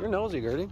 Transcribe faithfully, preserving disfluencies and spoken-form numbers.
You're nosy, Gertie.